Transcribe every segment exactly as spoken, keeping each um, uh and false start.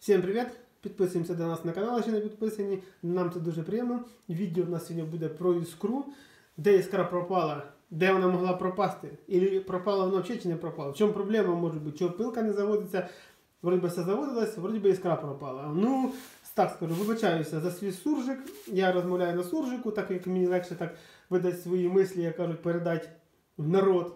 Всім привіт! Підписуємося до нас на канал, якщо не підписані. Нам це дуже приємно. Відео в нас сьогодні буде про іскру. Де іскра пропала, де вона могла пропасти. Ілі пропала вона взагалі, чи не пропала. В чому проблема може бути? Чого пилка не заводиться? Вроді би все заводилось, вроді би іскра пропала. Ну, так скажу, вибачаюся за свій суржик. Я розмовляю на суржику, так як мені легше так видати свої мислі, як кажуть, передати в народ.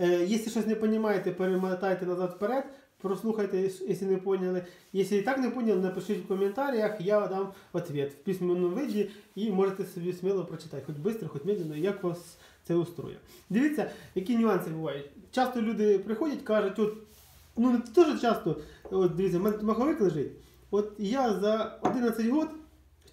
Е, якщо щось не розумієте, перемотайте назад-вперед. Прослухайте, если не поняли. Если и так не поняли, напишите в комментариях, я дам ответ в письменном виде и можете себе смело прочитать. Хоть быстро, хоть медленно, як вас це устроє. Дивіться, які нюанси бувають. Часто люди приходять, кажуть, от, ну не теж часто, от дивіться, в мене маховик лежить. От я за одинадцять років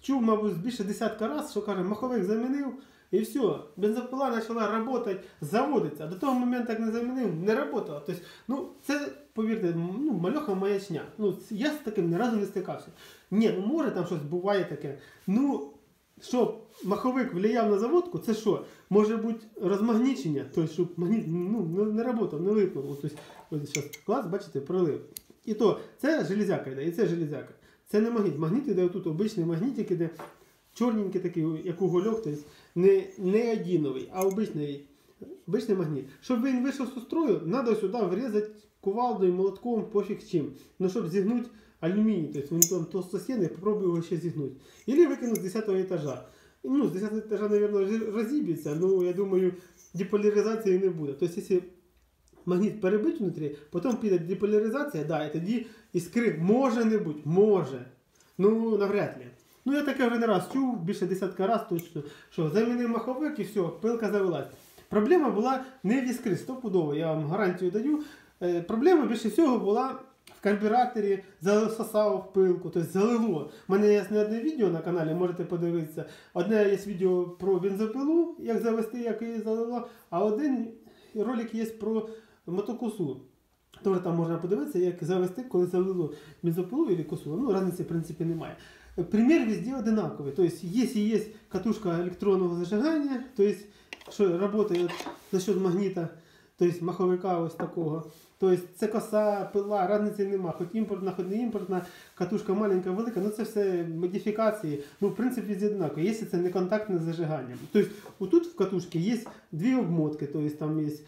чув, мабуть, більше десятка разів, що каже, маховик замінив. І все, бензопила почала працювати, заводиться. До того моменту, як не замінив, не працювала. Тобто, ну, це, повірте, ну, мальоха маячня. Ну, я з таким ні разу не стикався. Ні, ну, може там щось буває таке. Ну, що маховик впливав на заводку, це що? Може бути розмагнічення, тобто, щоб магніт, ну, не працював, не липнув. Тобто, ось зараз клас, бачите, пролив. І то, це железяка йде, і це железяка. Це не магніт. Магніт йде тут, обичний магнітик йде. Чорненький такий, як угольок, тобто не, не одіновий, а обичний, обичний магніт. Щоб він вийшов з устрою, треба сюди врізати кувалдою, молотком, пофіг чим. Ну, щоб зігнути алюміній, тобто він там толстостінний, попробую його ще зігнути. Ілі викинути з десятого етажа. Ну, з десятого етажа, мабуть, розіб'ється, ну, я думаю, деполяризації не буде. Тобто, якщо магніт перебить внутрі, потім піде деполяризація, да, і тоді іскри може не бути, може, ну, навряд ли. Ну, я таке вже не раз чув, більше десятка разів точно, що замінив маховик і все, пилка завелась. Проблема була не в іскрі, стопудово, я вам гарантію даю. Е, проблема більше всього була в карбюраторі, засосав пилку, тобто залило. У мене є не одне відео на каналі, можете подивитися. Одне є відео про бензопилу, як завести, як її залило, а один ролик є про мотокосу. Тож там можна подивитися, як завести, коли залило бензопилу або косу. Ну, різниці в принципі немає. Пример везде одинаковый. То есть, если есть катушка электронного зажигания, то есть, что работает за счет магнита, то есть, маховика вот такого, то есть, це коса, пила, разницы нема, хоть импортна, хоть не импортна, катушка маленькая, велика, но це все модификации, ну, в принципе, везде одинаково, если это не контактное зажигание. То есть, вот тут в катушке есть две обмотки, то есть, там есть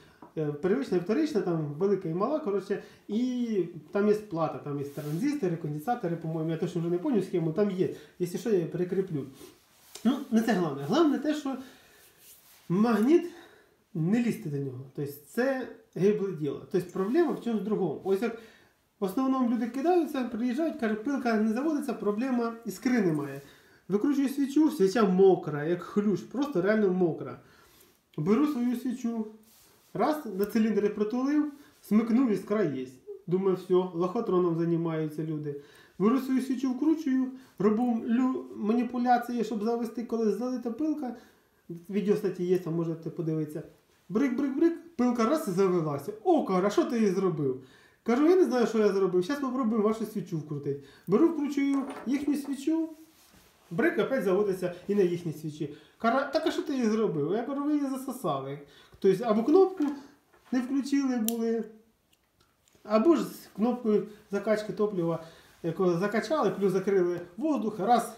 первичная, вторичная, там велика и мала, короче, и там есть плата, там есть транзисторы, конденсаторы, по-моему, я точно уже не помню схему, там есть, если что, я ее прикреплю. Ну, не це главное. Главное те, що магніт, не лізти до нього, тобто це гибле діло. Тобто проблема в чомусь другому. Ось як в основному люди кидаються, приїжджають, кажуть, пилка не заводиться, проблема іскри немає. Викручую свічу, свіча мокра, як хлюш, просто реально мокра. Беру свою свічу. Раз, на циліндри притулив, смикнув, іскра є. Думаю, все, лохотроном займаються люди. Беру свою свічу, вкручую, роблю маніпуляції, щоб завести, коли залита пилка. Відео, кстати, є, там можете подивитися. Брик-брик-брик, пилка раз і завелася. О, кара, що ти її зробив? Кажу, я не знаю, що я зробив, зараз попробую вашу свічу вкрутити. Беру, вкручую їхню свічу. Брик опять заводиться і на їхній свічі. Кара, так а що ти її зробив? Я кажу, ви її засосали. Тобто, або кнопку не включили були, або ж з кнопкою закачки топлива, якого закачали, плюс закрили воздух, раз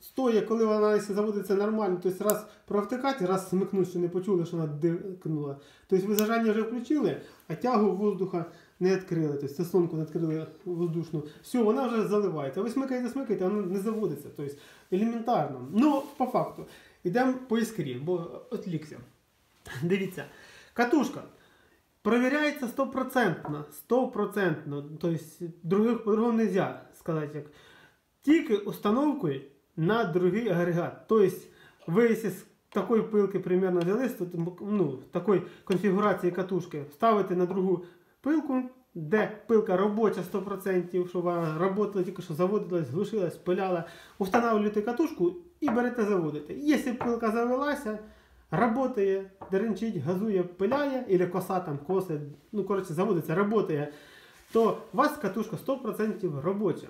стоя, коли вона заводиться нормально, тобто раз провтикати, раз смикнути, що не почули, що вона дикнула. Тобто ви зажання вже включили, а тягу воздуха не відкрили, тобто заслонку не відкрили воздушну. Все, вона вже заливається. Ви смикаєте, смикаєте, вона не заводиться. Тобто, елементарно. Ну, по факту, йдемо по іскрі, бо відволікся. Дивіться, катушка перевіряється сто відсотків, сто відсотків, тобто других по-другому не можна сказати, як тільки установкою на другий агрегат. Тобто ви, якщо з такої пилки примерно взяли, ну, такої конфігурації катушки, ставите на другу пилку, де пилка робоча сто відсотків, щоб вона працювала, тільки що заводилась, глушилась, пиляла, встановлюєте катушку і берете заводите. Якщо пилка завелася, работає, деренчить, газує, пиляє, або коса там косить, ну, коротше, заводиться, работає, то у вас катушка сто відсотків робоча.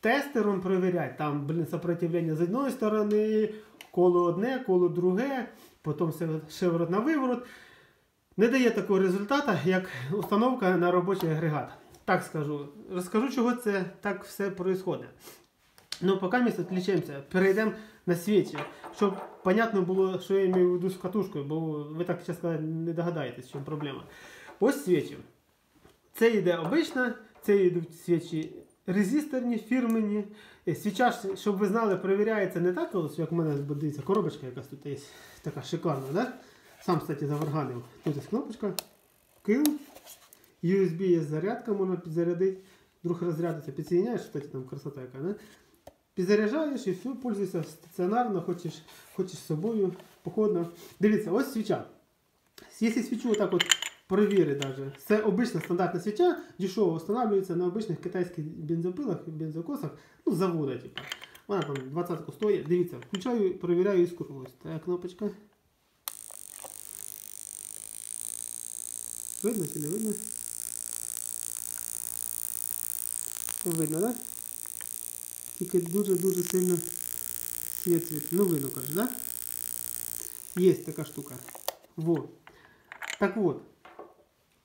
Тестером перевіряй, там, блін, сопротивлення з однієї сторони, коло одне, коло друге, потім шиворот на виворот. Не дає такого результату, як установка на робочий агрегат. так скажу, розкажу, чого це так все відбувається. Ну, поки ми відлічаємося, перейдемо на свічі, щоб понятно було, що я маю в виду з катушкою, бо ви так зараз не догадаєтесь, в чому проблема. Ось свічі. Це йде обична, це йдуть свічі резисторні, фірменні. Свіча, щоб ви знали, перевіряється не так, як в мене, дивіться, коробочка якась тут є, така шикарна, да? Сам, кстати, заварганив. Тут є кнопочка, кил, ю ес бі є зарядка, можна підзарядити, вдруг розрядиться, підсоєдняєш, кстати, там красота яка, да? Підзаряджаєш і все, пользуйся стаціонарно, хочеш, хочеш з собою, походно. Дивіться, ось свіча. Якщо свічу отак от провіри даже. Це обична стандартна свіча, дешево встановлюється на обичних китайських бензопилах, бензокосах, ну, з заводу, типу. Вона там двадцятку стоїть. Дивіться, включаю, провіряю іскру. Ось та кнопочка. Видно чи не видно? Видно, так? Да? Тільки дуже-дуже сильно світ світ. Ну, видно, короче, да? Є така штука. Во. Так вот,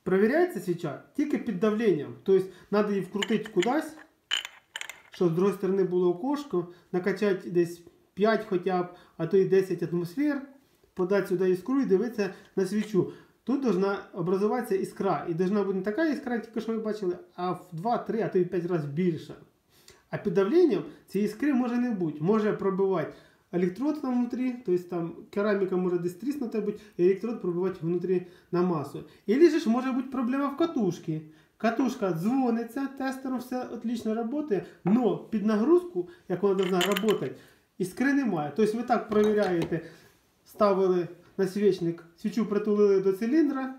проверяется свеча только под давлением. То есть надо ее вкрутить куда-то, чтобы с другой стороны было окошко, накачать десь п'ять хотя бы, а то и десять атмосфер, подать сюда искру и дивиться на свечу. Тут должна образоваться искра. И должна быть не такая искра, как только что вы видели, а в два-три, а то и п'ять раз больше. А под давлением этой искры может не быть, может пробивать электрод там внутри, то есть там керамика может здесь тріснута быть, и электрод пробивать внутри на массу. Или же может быть проблема в катушке. Катушка звонится, тестером все отлично работает, но под нагрузку, как она должна работать, искры немає. То есть вы так проверяете, ставили на свечник, свечу притулили до цилиндра,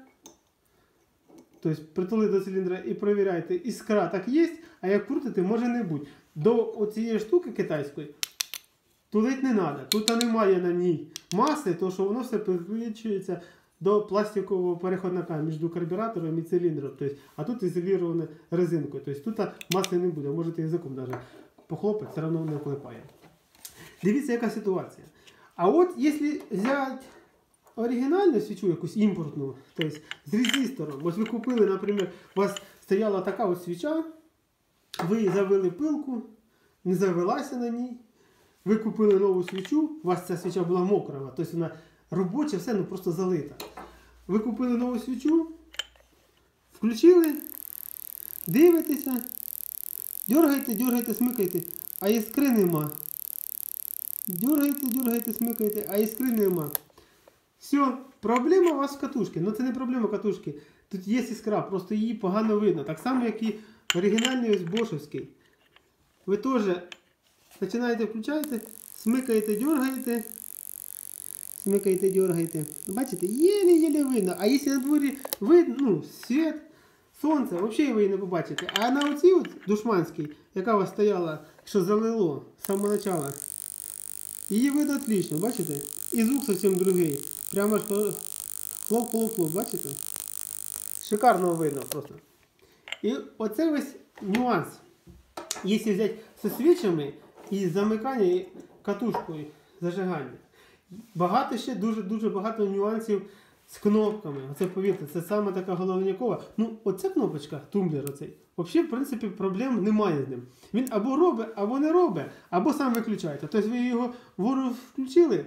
то есть притулили до цилиндра и проверяете, искра так есть, а як крутите, може не бути. До оцієї штуки китайської тулить не треба, тут немає на ній маси, тому що воно все підключується до пластикового переходника між карбюратором і циліндром. Тобто, а тут ізоліроване резинкою, тобто тут маси не буде, можете язиком навіть похлопати, все одно не вклипає. Дивіться, яка ситуація. А от якщо взяти оригінальну свічу, якусь імпортну, тобто з резистором, ось ви купили, наприклад, у вас стояла така ось свіча, ви завели пилку, не завелася на ній. Ви купили нову свічу, у вас ця свіча була мокра, тобто вона робоча, все, ну просто залита. Ви купили нову свічу, включили, дивитеся, дергайте, дергайте, смикайте, а іскри нема. Дергайте, дергайте, смикайте, а іскри нема. Все, проблема у вас в катушці. Ну це не проблема катушки, тут є іскра, просто її погано видно. Так само, як і оригінальний ось бошовський. Ви теж починаєте, включаєте, смикаєте, дергаєте, смикаєте, дергаєте. Бачите, єле-єле видно. А якщо на дворі видно, ну, світ, сонце, взагалі ви її не побачите. А на оцій от душманській, яка у вас стояла, що залило з самого початку, її видно отлично, бачите? І звук зовсім другий. Прямо ж хлоп-хлоп-хлоп, бачите? Шикарно видно просто. І оце весь нюанс. Якщо взяти зі свічами і замикання, і катушкою зажигання. Багато ще, дуже-дуже багато нюансів з кнопками. Оце, повірте, це саме така головнякова. Ну, оця кнопочка, тумблер оцей, взагалі, в принципі, проблем немає з ним. Він або робить, або не робить, або сам виключається. Тобто ви його вгору включили,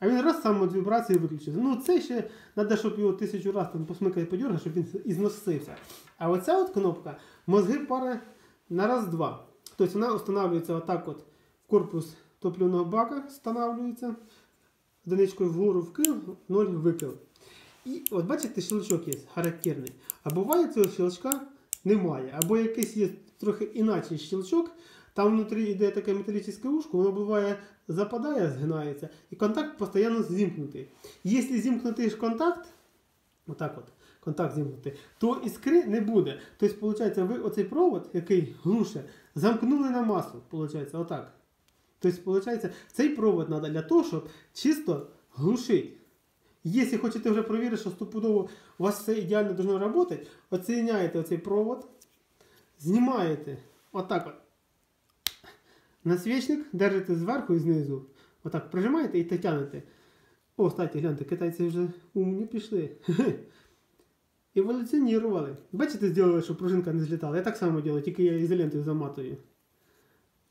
а він раз сам від вібрації виключився. Ну, це ще треба, щоб його тисячу разів посмикати, подергати, щоб він ізносився. А оця от кнопка, мозги пара на раз-два. Тобто вона встановлюється отак от в корпус топливного бака, встановлюється одиничкою вгору вкил, ноль викил. І от бачите, щелчок є характерний. А буває цього щелчка немає. Або якийсь є трохи інакший щелчок, там внутрі йде таке металічне ушко, воно буває западає, згинається, і контакт постійно зімкнутий. Якщо зімкнутий контакт, отак от, контакт зімкнутий, то іскри не буде. Тобто, виходить, ви оцей провод, який глуше, замкнули на масу, виходить, отак. Тобто, виходить, цей провод треба для того, щоб чисто глушити. Якщо хочете вже перевірити, що стопудово у вас все ідеально должно працювати, оціняєте оцей провод, знімаєте отак от на свічник, держите зверху і знизу, отак прижимаєте і тягнете. О, кстати, гляньте, китайці вже умні пішли. еволюціонували. Бачите, зробили, щоб пружинка не злітала. Я так само роблю, тільки я ізолентою заматую.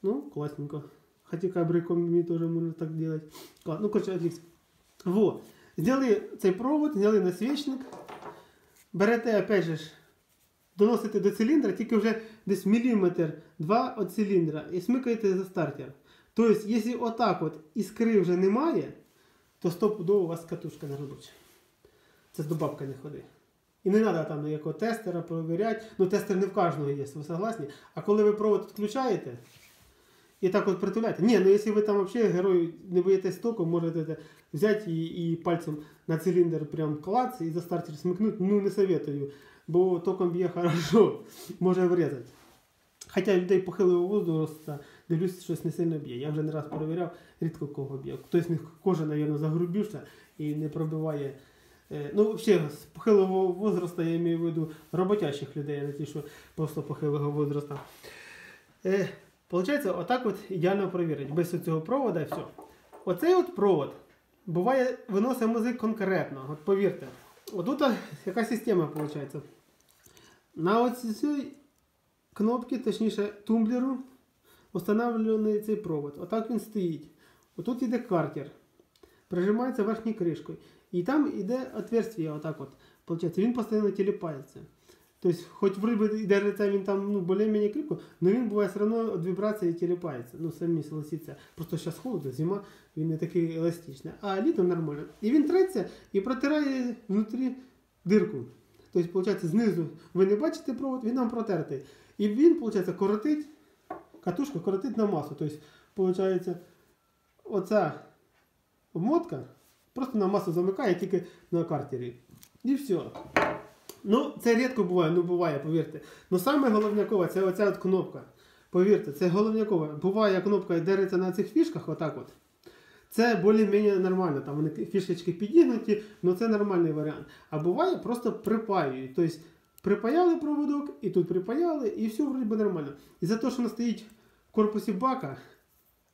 Ну, класненько. Хотя кабриком теж можна так робити. Ну, короче, отлично. Вот. Зняли цей провод, зняли насвічник. Берете, опять же, доносите до циліндра, тільки вже десь міліметр, два від циліндра. І смикаєте за стартер. Тобто, якщо отак от іскри вже немає, то стопудово у вас катушка не робоча. Це до бабки не ходи. І не треба там ніякого тестера перевіряти. Ну, тестер не в кожного є, ви согласні? А коли ви провод відключаєте і так от притуляєте. Ні, ну якщо ви там взагалі герою не боїтесь току, можете взяти і, і пальцем на циліндр прям клац і за стартер смикнути. Ну, не советую, бо током б'є хорошо, може врізати. Хоча людей похилого возрасту, дивлюсь, щось не сильно б'є. Я вже не раз перевіряв, рідко кого б'є. Хтось в них кожа, мабуть, загрубівся і не пробиває. Ну, взагалі, з похилого возрасту, я маю в виду роботящих людей, а не ті, що просто похилого возрасту. Е, Получається, отак от ідеально перевірити. Без цього провода і все. Оцей от провод буває, виносить мозик конкретно. От повірте. Отут яка система, виходить. На оцій цій кнопці, точніше тумблеру, встановлений цей провод. Отак він стоїть. Отут йде картер. Прижимається верхньою кришкою. І там йде отверстие, отак от. Получається, він постійно тіліпається. Тобто, хоч вроді і держиться він там, ну, більш-менш кріпко, але він буває все одно від вібрації тіліпається. Ну, самі согласіться. Просто зараз холодно, зима, він не такий еластичний. А літом нормально. І він треться і протирає внутрі дирку. Тобто, виходить, знизу ви не бачите провод, він нам протертий. І він, виходить, коротить, катушка коротить на масу. Тобто, виходить, оця обмотка просто на масу замикає тільки на картері. І все. Ну, це рідко буває, ну буває, повірте. Ну, саме головнякова, це оця от кнопка. Повірте, це головнякова. Буває, кнопка дереться на цих фішках, отак от. Це більш-менш нормально, там вони фішечки підігнуті, але це нормальний варіант. А буває, просто припаюють. Тобто, припаяли проводок, і тут припаяли, і все, вроді би, нормально. І за те, що воно стоїть в корпусі бака,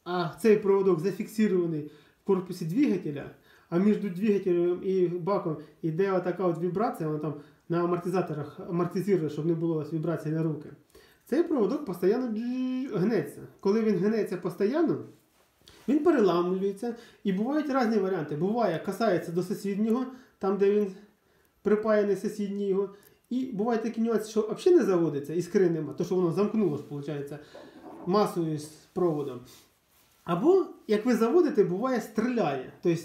а цей проводок зафіксований в корпусі двигателя, а між двигателем і баком йде отака от вібрація, вона там на амортизаторах амортизує, щоб не було вібрації на руки. Цей проводок постійно гнеться. Коли він гнеться постійно, він переламлюється. І бувають різні варіанти. Буває, касається до сусіднього, там де він припаяний сусідній його. І бувають такі нюанси, що взагалі не заводиться, іскри нема, то що воно замкнулося, виходить, масою з проводом. Або, як ви заводите, буває стріляє. Тобто,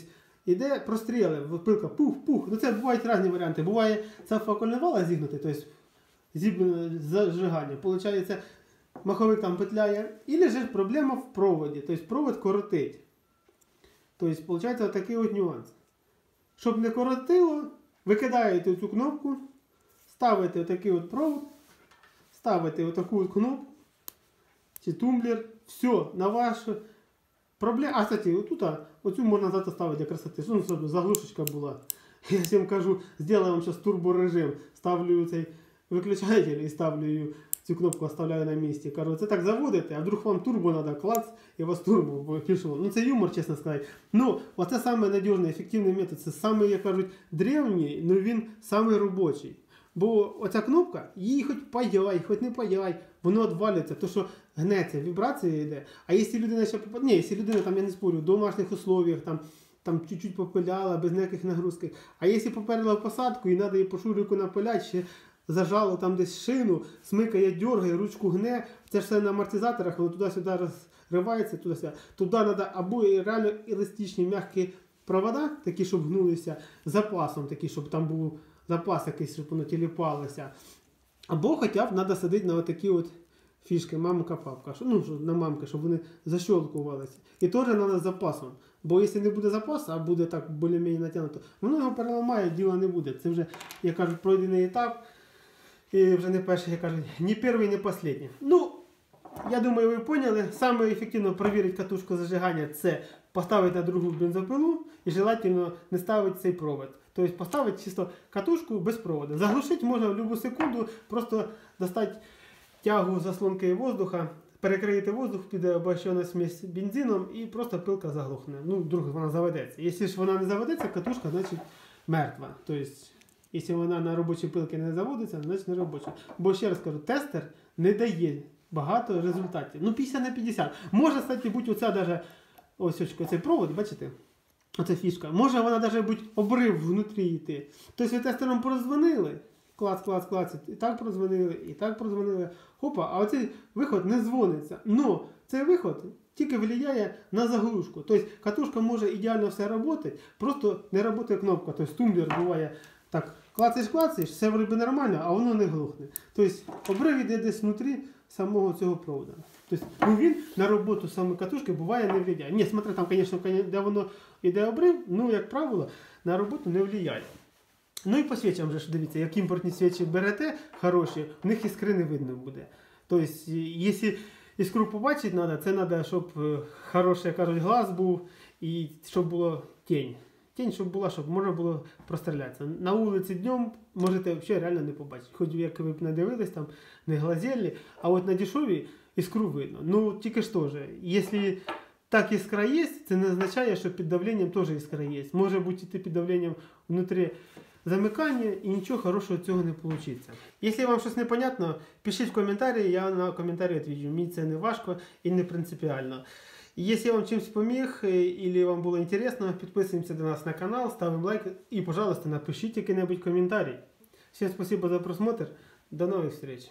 іде простріли, пилка пух-пух. Ну це бувають різні варіанти. Буває, ця факельна вала зігнута, тобто зіблене зажигання. Получається, маховик там петляє. Ілі ж проблема в проводі, тобто провод коротить. Тобто, виходить, отакий от нюанс. Щоб не коротило, викидаєте цю кнопку, ставите отакий от провод, ставите отаку от кнопку, чи тумблер, все, на вашу. Проблема, а, кстати, отут, оцю можна зато ставити для красоти. Ну, заглушечка була. Я всім кажу, зроблю вам зараз турборежим. Ставлю цей виключатель і ставлю цю кнопку, оставляю на місці. Кажу, це так заводите, а вдруг вам турбо треба, клац, і у вас турбо пішло. Ну, це юмор, чесно сказати. Ну, оце самий надіжний, ефективний метод. Це самий, як кажуть, древній, але він самий робочий. Бо оця кнопка, її хоч паяй, хоч не паяй, воно відвалюється, тому що гнеться, вібрація йде. А якщо людина ще попадає, ні, якщо людина, там, я не спорю, в домашніх условіях, там, там чуть-чуть попиляла, без ніяких нагрузок. А якщо поперла в посадку і треба їй по шурику напиляти, ще зажало там десь шину, смикає, дергає, ручку гне, це ж все на амортизаторах, воно туди-сюди розривається, туди-сюди. Туди треба або реально еластичні, м'які провода, такі, щоб гнулися, з запасом, такі, щоб там був запас якийсь, щоб воно тіліпалося. Або хоча б треба садити на отакі от фішки, мамка-папка, ну, на мамки, щоб вони защелкувалися. І теж треба з запасом, бо якщо не буде запасу, а буде так більш-менш натягнуто, воно його переламає, діла не буде. Це вже, як кажуть, пройдений етап, і вже не перший, як кажуть, ні перший, ні останній. Ну, я думаю, ви поняли, саме ефективно перевірити катушку зажигання, це поставити на другу бензопилу і желательно не ставити цей провод. Тобто поставити чисто катушку без проводу. Заглушити можна в будь-яку секунду, просто достати тягу заслонки воздуха, перекриєте воздух, піде обогащена смесь бензином і просто пилка заглохне. Ну, вдруг вона заведеться. Якщо ж вона не заведеться, катушка, значить, мертва. Тобто Якщо вона на робочі пилки не заводиться, значить не робоча. Бо ще раз кажу, тестер не дає багато результатів. Ну п'ятдесят на п'ятдесят. Може, кстати, бути оця даже, ось цей провод, бачите? Оце фішка. Може вона навіть бути обрив внутрі йти. Тобто ви тестером прозвонили, клац, клац, клац, і так прозвонили, і так прозвонили. Хопа, а оцей виход не дзвониться. Но цей виход тільки впливає на загрузку. Тобто катушка може ідеально все працювати, просто не працює кнопка. Тобто тумблер буває так, клацаєш, клацаєш, все вроби нормально, а воно не глухне. Тобто обрив йде десь внутрі самого цього провода. Тобто ну, він на роботу саме катушки буває не впливає. Ні, смотри, там, звісно, де воно йде обрив, ну, як правило, на роботу не впливає. Ну і по свічам вже, дивіться, як імпортні свічі берете, хороші, в них іскри не видно буде. Тобто, якщо іскру побачити треба, це треба, щоб хороший, як кажуть, глаз був і щоб була тінь. Тінь, щоб була, щоб можна було прострілятися. На вулиці днем можете взагалі реально не побачити. Хоч як ви б не дивились, там, не глазели, а от на дешевій іскру видно. Ну, тільки ж теж, якщо так іскра є, це не означає, що під давленням теж іскра є. Може бути йти під давленням внутрі замикання і нічого хорошого цього не вийде. Якщо вам щось непонятно, пишіть в коментарі, я на коментарі відповім. Мені це не важко і не принципіально. Если я вам чем-то помог или вам было интересно, подписываемся до нас на канал, ставим лайк и, пожалуйста, напишите какой-нибудь комментарий. Всем спасибо за просмотр. До новых встреч.